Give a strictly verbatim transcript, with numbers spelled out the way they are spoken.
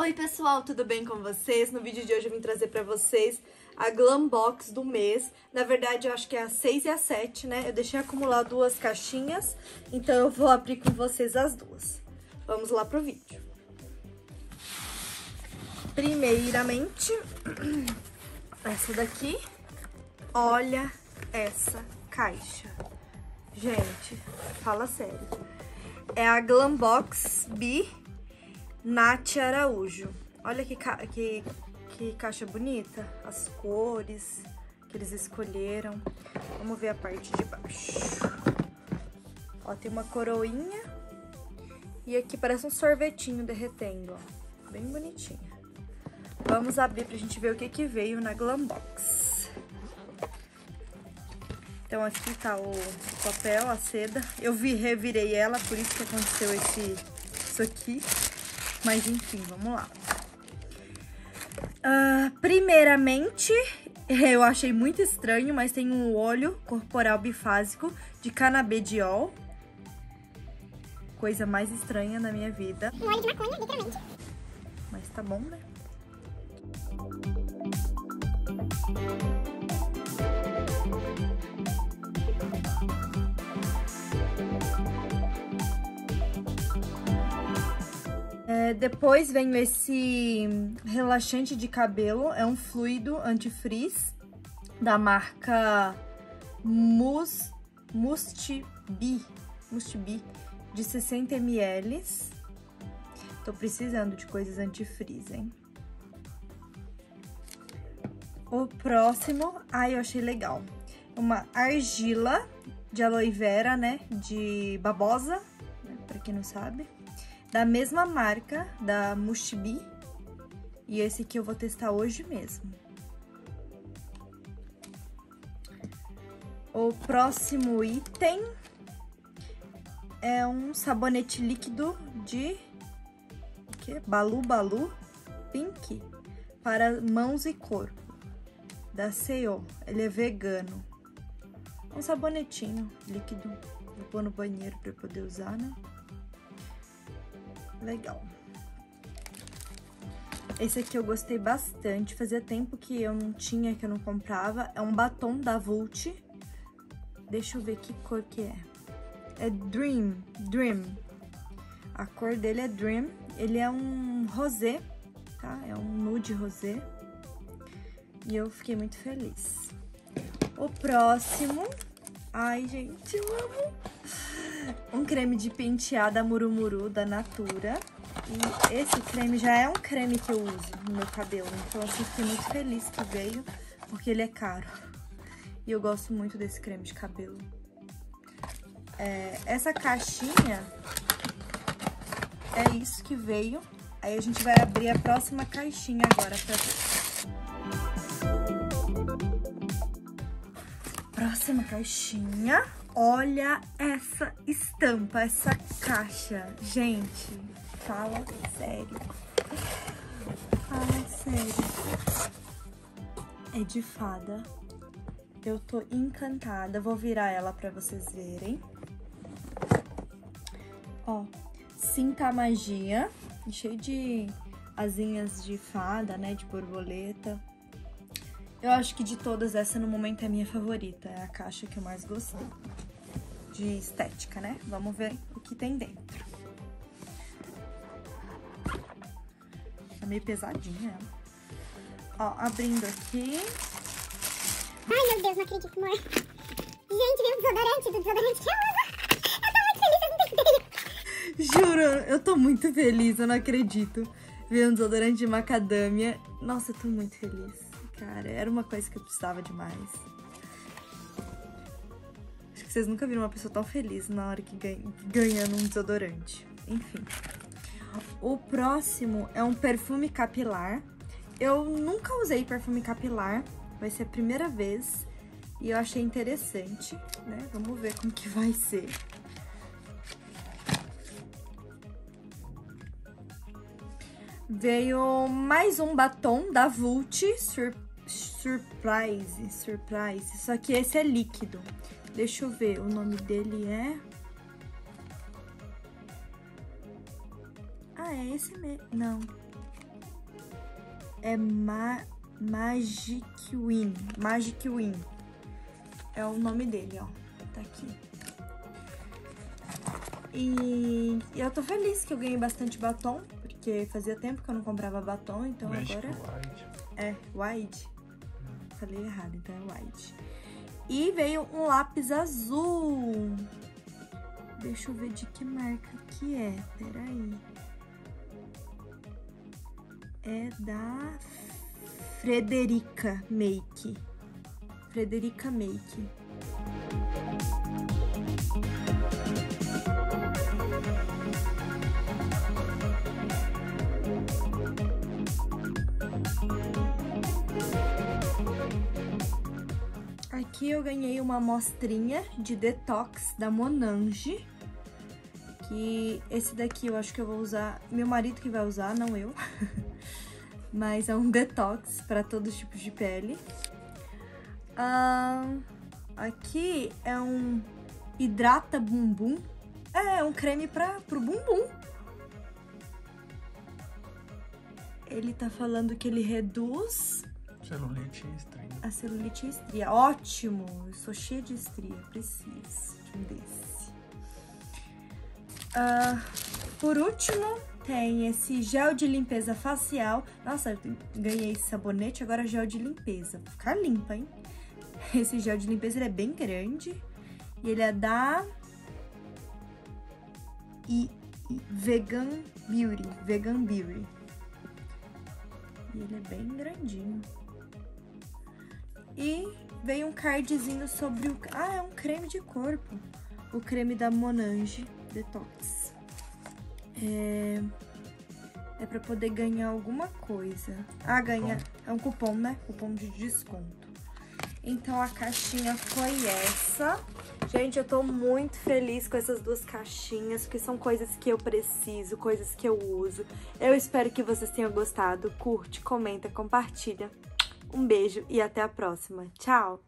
Oi pessoal, tudo bem com vocês? No vídeo de hoje eu vim trazer pra vocês a Glambox do mês. Na verdade eu acho que é a seis e a sete, né? Eu deixei acumular duas caixinhas, então eu vou abrir com vocês as duas. Vamos lá pro vídeo. Primeiramente, essa daqui. Olha essa caixa. Gente, fala sério. É a Glambox Bi Nath Araújo. Olha que, ca... que... que caixa bonita. As cores que eles escolheram. Vamos ver a parte de baixo. Ó, tem uma coroinha. E aqui parece um sorvetinho derretendo, ó. Bem bonitinha. Vamos abrir pra gente ver o que que veio na Glambox. Então aqui tá o papel, a seda. Eu vi, revirei ela, por isso que aconteceu esse, isso aqui. Mas enfim, vamos lá. Uh, primeiramente, eu achei muito estranho, mas tem um óleo corporal bifásico de canabidiol. Coisa mais estranha na minha vida. Um óleo de maconha, literalmente. Mas tá bom, né? É, depois vem esse relaxante de cabelo, é um fluido antifrizz da marca Mus, Mustibi, Mustibi, de sessenta mililitros. Tô precisando de coisas antifrizz, hein? O próximo, ai, eu achei legal, uma argila de aloe vera, né, de babosa, né, pra quem não sabe. Da mesma marca, da Mustibi. E esse aqui eu vou testar hoje mesmo. O próximo item é um sabonete líquido de o quê? Balu Balu Pink para mãos e corpo, da C E O. Ele é vegano. Um sabonetinho líquido. Vou pôr no banheiro para poder usar, né? Legal. Esse aqui eu gostei bastante. Fazia tempo que eu não tinha, que eu não comprava. É um batom da Vult. Deixa eu ver que cor que é. É Dream. Dream. A cor dele é Dream. Ele é um rosé, tá? É um nude rosé. E eu fiquei muito feliz. O próximo... Ai, gente, eu amo! Um creme de pentear da Murumuru, da Natura. E esse creme já é um creme que eu uso no meu cabelo. Então, assim, fiquei muito feliz que veio, porque ele é caro. E eu gosto muito desse creme de cabelo. É, essa caixinha é isso que veio. Aí a gente vai abrir a próxima caixinha agora pra ver. Próxima caixinha... Olha essa estampa, essa caixa. Gente, fala sério. Fala sério. É de fada. Eu tô encantada. Vou virar ela pra vocês verem. Ó, sinta a magia. Cheio de asinhas de fada, né? De borboleta. Eu acho que de todas, essa no momento é a minha favorita. É a caixa que eu mais gostei. De estética, né? Vamos ver o que tem dentro. Tá meio pesadinha ela. Ó, abrindo aqui. Ai, meu Deus, não acredito, amor. Gente, veio o desodorante, do desodorante que eu uso. Eu tô muito feliz, eu não entendi. Juro, eu tô muito feliz, eu não acredito. Veio um desodorante de macadâmia. Nossa, eu tô muito feliz, cara. Era uma coisa que eu precisava demais. Vocês nunca viram uma pessoa tão feliz na hora que ganha, ganhando um desodorante. Enfim. O próximo é um perfume capilar. Eu nunca usei perfume capilar. Vai ser a primeira vez. E eu achei interessante, né? Vamos ver como que vai ser. Veio mais um batom da Vult. Sur surprise, surprise. Só que esse é líquido. Deixa eu ver, o nome dele é... Ah, é esse mesmo. Não. é Ma Magic Win. Magic Win. É o nome dele, ó. Tá aqui. E eu tô feliz que eu ganhei bastante batom, porque fazia tempo que eu não comprava batom, então Magic agora... Wide. É, wide. Falei errado, então é wide. E veio um lápis azul. Deixa eu ver de que marca que é. Peraí. É da Frederica Make. Frederica Make. Aqui eu ganhei uma amostrinha de detox da Monange, que esse daqui eu acho que eu vou usar, meu marido que vai usar, não eu, mas é um detox para todos os tipos de pele. Uh, aqui é um hidrata bumbum, é, é um creme para pro bumbum. Ele tá falando que ele reduz... celulite e estria. A celulite e estria. Ótimo! Eu sou cheia de estria. Preciso de um desse. Uh, por último, tem esse gel de limpeza facial. Nossa, eu ganhei esse sabonete, agora gel de limpeza. Vou ficar limpa, hein? Esse gel de limpeza ele é bem grande. E ele é da... E, e Vegan Beauty. Vegan Beauty. E ele é bem grandinho. E veio um cardzinho sobre o... Ah, é um creme de corpo. O creme da Monange Detox. É... é pra poder ganhar alguma coisa. Ah, ganha... é um cupom, né? Cupom de desconto. Então, a caixinha foi essa. Gente, eu tô muito feliz com essas duas caixinhas, porque são coisas que eu preciso, coisas que eu uso. Eu espero que vocês tenham gostado. Curte, comenta, compartilha. Um beijo e até a próxima. Tchau!